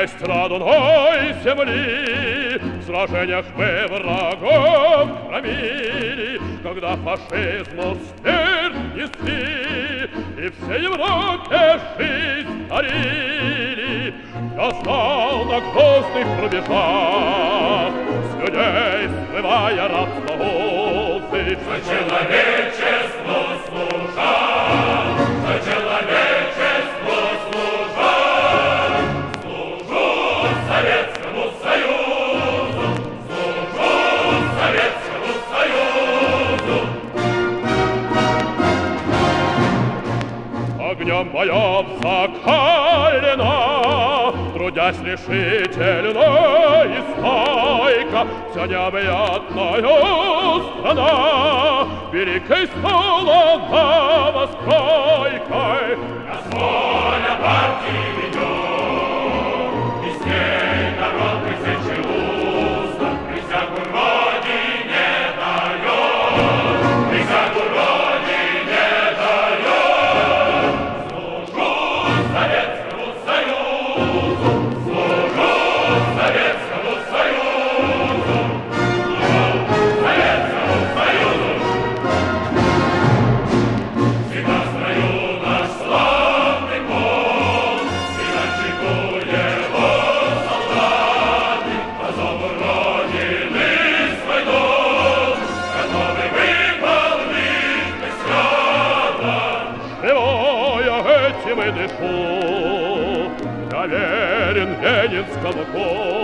Честь родной земли в сражениях мы врагов громили, когда фашизму смерть несли и всей Европе жизнь дарили. Я знал на грозных рубежах с людей смывая рабсоюзы. За человечество служа, за человечество служа, служу Советскому Союзу, служу Советскому Союзу. Огнем боев закалена, трудясь решительно и стойко, вся необъятная страна великой славостройкой. Господь партии ведет, и с ней народ тысячи уст, присягу Родине дает, присягу Родине дает. Служу Советскому Союзу, служу Советскому Союзу, служу Советскому Союзу. Всегда в строю наш славный полк, всегда чеку его солдаты, по зову Родины свой долг готовы выполнить без свято. Живое этим и дышу, я верен ленинскому полку.